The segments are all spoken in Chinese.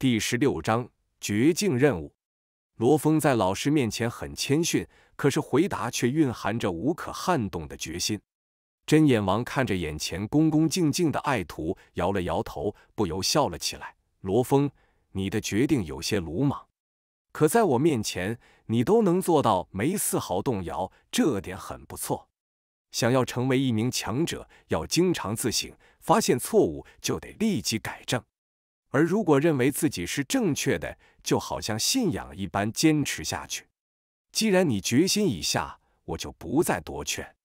第16章绝境任务。罗峰在老师面前很谦逊，可是回答却蕴含着无可撼动的决心。针眼王看着眼前恭恭敬敬的爱徒，摇了摇头，不由笑了起来。罗峰，你的决定有些鲁莽，可在我面前，你都能做到没丝毫动摇，这点很不错。想要成为一名强者，要经常自省，发现错误就得立即改正。 而如果认为自己是正确的，就好像信仰一般坚持下去。既然你决心已下，我就不再多劝。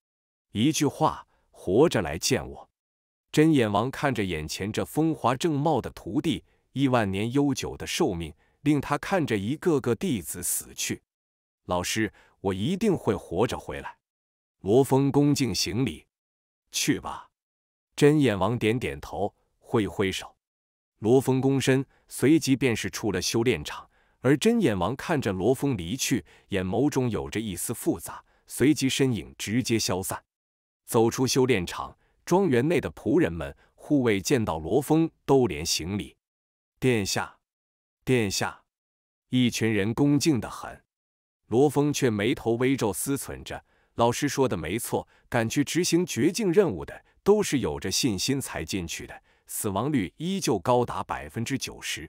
一句话，活着来见我。针眼王看着眼前这风华正茂的徒弟，1万年悠久的寿命，令他看着一个个弟子死去。老师，我一定会活着回来。罗峰恭敬行礼。去吧。针眼王点点头，挥挥手。 罗峰躬身，随即便是出了修炼场。而针眼王看着罗峰离去，眼眸中有着一丝复杂，随即身影直接消散。走出修炼场，庄园内的仆人们、护卫见到罗峰都连行礼：“殿下，殿下！”一群人恭敬得很。罗峰却眉头微皱，思忖着：老师说的没错，敢去执行绝境任务的，都是有着信心才进去的。 死亡率依旧高达 90%。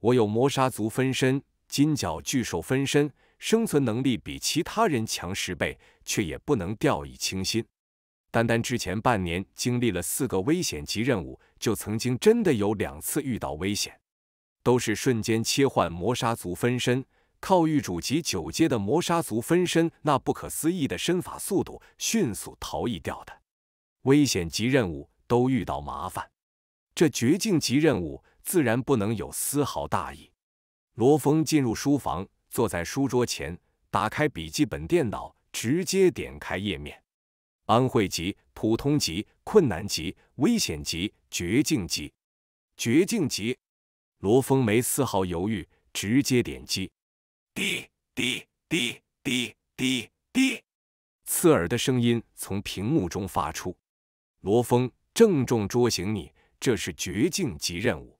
我有磨砂族分身、金角巨兽分身，生存能力比其他人强10倍，却也不能掉以轻心。单单之前半年经历了4个危险级任务，就曾经真的有2次遇到危险，都是瞬间切换磨砂族分身。靠狱主级9阶的磨砂族分身，那不可思议的身法速度，迅速逃逸掉的。危险级任务都遇到麻烦。 这绝境级任务自然不能有丝毫大意。罗峰进入书房，坐在书桌前，打开笔记本电脑，直接点开页面。安慧级、普通级、困难级、危险级、绝境级、绝境级。罗峰没丝毫犹豫，直接点击。滴滴滴滴滴滴，刺耳的声音从屏幕中发出。罗峰郑重捉醒你。 这是绝境级任务。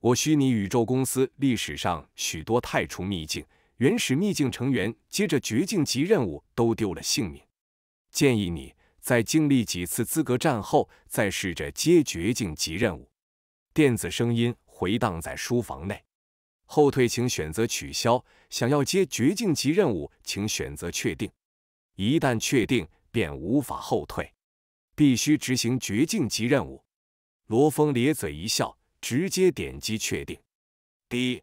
我虚拟宇宙公司历史上许多太初秘境、原始秘境成员接着绝境级任务都丢了性命。建议你在经历几次资格战后，再试着接绝境级任务。电子声音回荡在书房内。后退请选择取消。想要接绝境级任务，请选择确定。一旦确定，便无法后退，必须执行绝境级任务。 罗峰咧嘴一笑，直接点击确定。滴，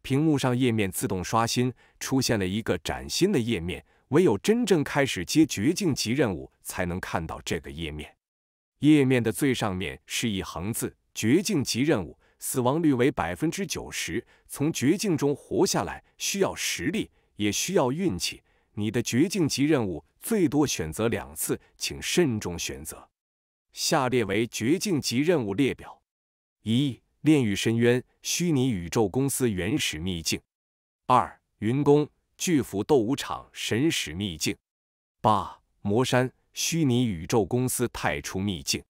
屏幕上页面自动刷新，出现了一个崭新的页面。唯有真正开始接绝境级任务，才能看到这个页面。页面的最上面是一行字：“绝境级任务，死亡率为 90%，从绝境中活下来需要实力，也需要运气。你的绝境级任务最多选择2次，请慎重选择。” 下列为绝境级任务列表：1、炼狱深渊虚拟宇宙公司原始秘境； 2、云宫巨斧斗武场神使秘境； 8、魔山虚拟宇宙公司太初秘境；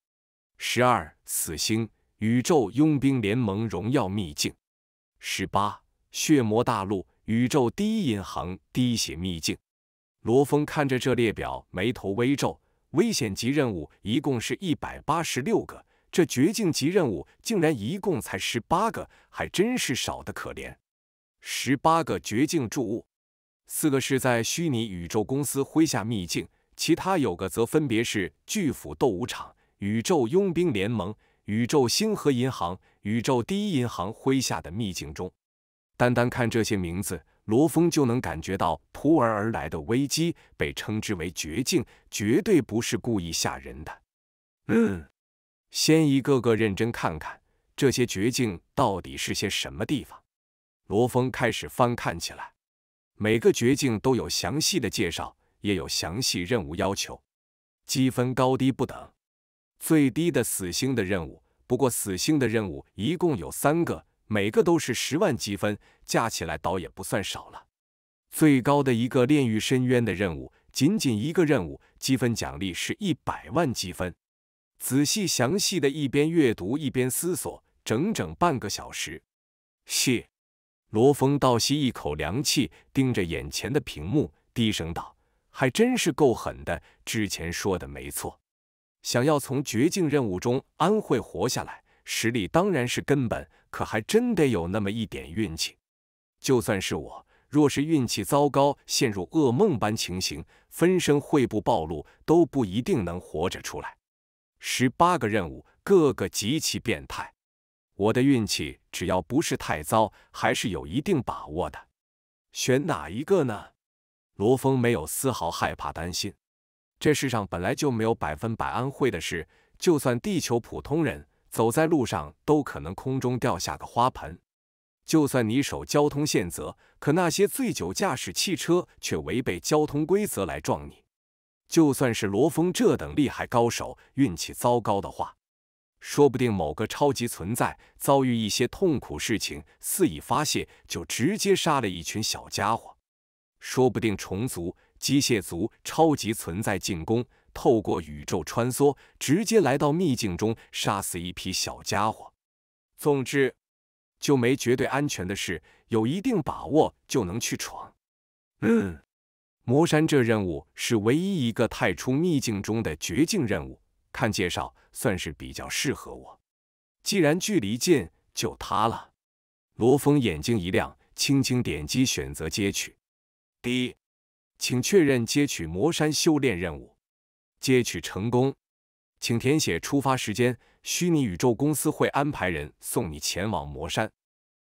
12、死星宇宙佣兵联盟荣耀秘境； 18、血魔大陆宇宙第一银行滴血秘境。罗峰看着这列表，眉头微皱。 危险级任务一共是186个，这绝境级任务竟然一共才18个，还真是少得可怜。18个绝境注物，4个是在虚拟宇宙公司麾下秘境，其他9个则分别是巨斧斗武场、宇宙佣兵联盟、宇宙星河银行、宇宙第一银行麾下的秘境中。单单看这些名字。 罗峰就能感觉到扑而而来的危机，被称之为绝境，绝对不是故意吓人的。先一个个认真看看这些绝境到底是些什么地方。罗峰开始翻看起来，每个绝境都有详细的介绍，也有详细任务要求，积分高低不等。最低的死星的任务，不过死星的任务一共有3个。 每个都是10万积分，加起来倒也不算少了。最高的一个炼狱深渊的任务，仅仅一个任务，积分奖励是100万积分。仔细详细的一边阅读一边思索，整整半个小时。谢。罗峰倒吸一口凉气，盯着眼前的屏幕，低声道：“还真是够狠的，之前说的没错。想要从绝境任务中安慧活下来，实力当然是根本，可还真得有那么一点运气。就算是我，若是运气糟糕，陷入噩梦般情形，分身会不暴露，都不一定能活着出来。18个任务，个个极其变态。 我的运气只要不是太糟，还是有一定把握的。选哪一个呢？罗峰没有丝毫害怕担心。这世上本来就没有100%安慧的事，就算地球普通人走在路上都可能空中掉下个花盆，就算你守交通限责，可那些醉酒驾驶汽车却违背交通规则来撞你。就算是罗峰这等厉害高手，运气糟糕的话。 说不定某个超级存在遭遇一些痛苦事情，肆意发泄，就直接杀了一群小家伙。说不定虫族、机械族、超级存在进攻，透过宇宙穿梭，直接来到秘境中，杀死一批小家伙。总之，就没绝对安全的事，有一定把握就能去闯。魔山这任务是唯一一个太出秘境中的绝境任务。 看介绍，算是比较适合我。既然距离近，就它了。罗峰眼睛一亮，轻轻点击选择接取。第一，请确认接取魔山修炼任务。接取成功，请填写出发时间。虚拟宇宙公司会安排人送你前往魔山。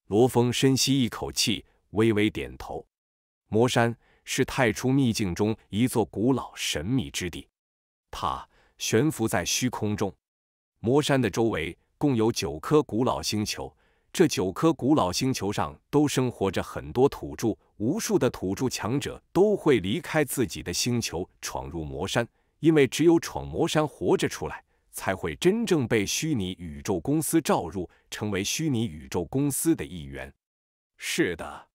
罗峰深吸一口气，微微点头。魔山是太初秘境中一座古老神秘之地，它 悬浮在虚空中，魔山的周围共有9颗古老星球，这9颗古老星球上都生活着很多土著，无数的土著强者都会离开自己的星球闯入魔山，因为只有闯魔山活着出来，才会真正被虚拟宇宙公司召入，成为虚拟宇宙公司的一员。是的，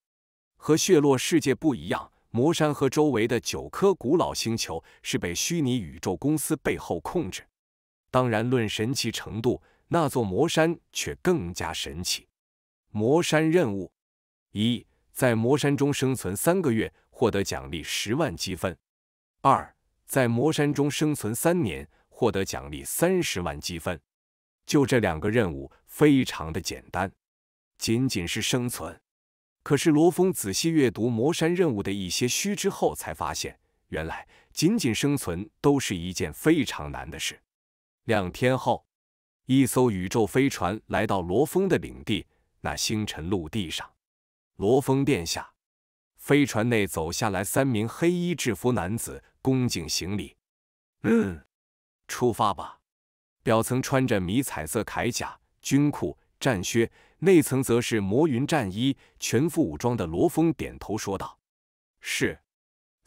和血落世界不一样。 魔山和周围的9颗古老星球是被虚拟宇宙公司背后控制。当然，论神奇程度，那座魔山却更加神奇。魔山任务：1，在魔山中生存3个月，获得奖励10万积分；2，在魔山中生存3年，获得奖励30万积分。就这2个任务，非常的简单，仅仅是生存。 可是罗峰仔细阅读魔山任务的一些须知后，才发现，原来仅仅生存都是一件非常难的事。2天后，一艘宇宙飞船来到罗峰的领地，那星辰陆地上，罗峰殿下，飞船内走下来3名黑衣制服男子，恭敬行礼。出发吧。表层穿着迷彩色铠甲、军裤、战靴。 内层则是魔云战衣，全副武装的罗峰点头说道：“是。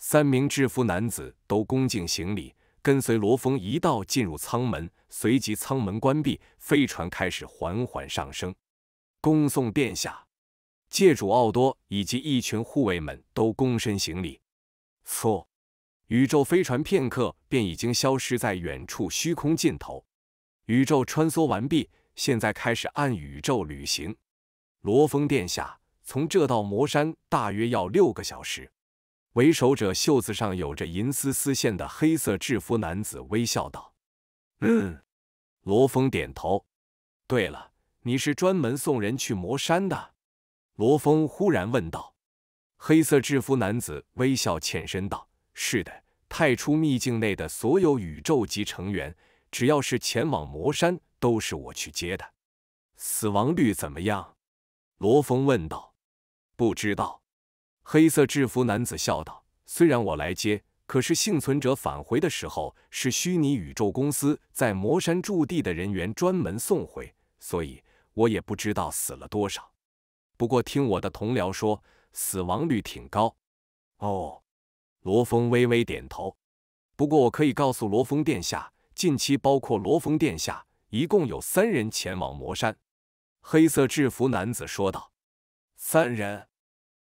”3名制服男子都恭敬行礼，跟随罗峰一道进入舱门，随即舱门关闭，飞船开始缓缓上升。恭送殿下！界主奥多以及一群护卫们都躬身行礼。嗖！宇宙飞船片刻便已经消失在远处虚空尽头。宇宙穿梭完毕。 现在开始按宇宙旅行，罗峰殿下，从这到魔山大约要6个小时。为首者袖子上有着银丝丝线的黑色制服男子微笑道：“罗峰点头。对了，你是专门送人去魔山的？”罗峰忽然问道。黑色制服男子微笑欠身道：“是的，太初秘境内的所有宇宙级成员，只要是前往魔山。” 都是我去接的，死亡率怎么样？罗峰问道。不知道。黑色制服男子笑道：“虽然我来接，可是幸存者返回的时候是虚拟宇宙公司在魔山驻地的人员专门送回，所以我也不知道死了多少。不过听我的同僚说，死亡率挺高。”哦，罗峰微微点头。不过我可以告诉罗峰殿下，近期包括罗峰殿下。 一共有3人前往魔山，黑色制服男子说道。3人，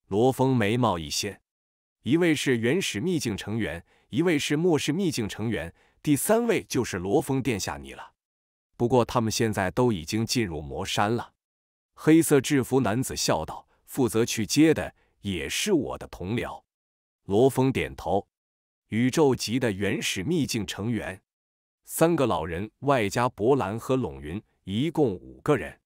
罗峰眉毛一掀，一位是原始秘境成员，一位是末世秘境成员，第3位就是罗峰殿下你了。不过他们现在都已经进入魔山了。黑色制服男子笑道：“负责去接的也是我的同僚。”罗峰点头。宇宙级的原始秘境成员，三个老人外加博兰和陇云，一共5个人。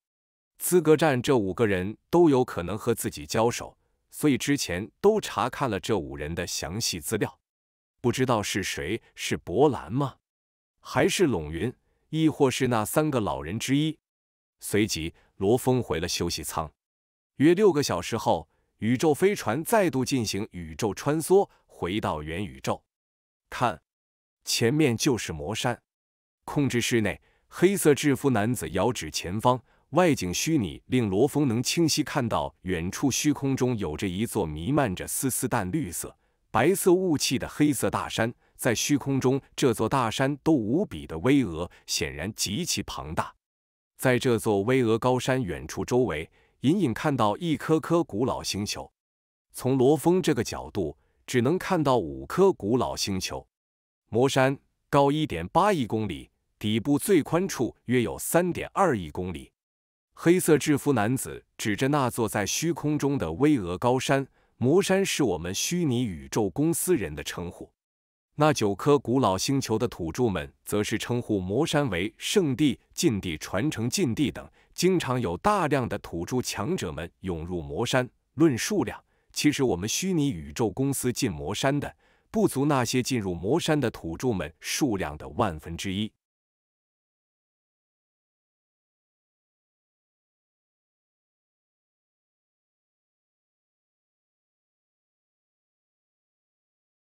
资格战这5个人都有可能和自己交手，所以之前都查看了这5人的详细资料。不知道是谁，是博兰吗？还是陇云？亦或是那3个老人之一？随即，罗峰回了休息舱。约6个小时后，宇宙飞船再度进行宇宙穿梭，回到元宇宙。看，前面就是魔山。控制室内，黑色制服男子遥指前方，外景虚拟令罗峰能清晰看到远处虚空中有着一座弥漫着丝丝淡绿色、白色雾气的黑色大山。在虚空中，这座大山都无比的巍峨，显然极其庞大。在这座巍峨高山远处周围，隐隐看到一颗颗古老星球。从罗峰这个角度，只能看到5颗古老星球。魔山高1.8亿公里，底部最宽处约有3.2亿公里。黑色制服男子指着那座在虚空中的巍峨高山：“魔山是我们虚拟宇宙公司人的称呼。”那9颗古老星球的土著们则是称呼魔山为圣地、禁地、传承禁地等。经常有大量的土著强者们涌入魔山。论数量，其实我们虚拟宇宙公司进魔山的不足那些进入魔山的土著们数量的1/1000。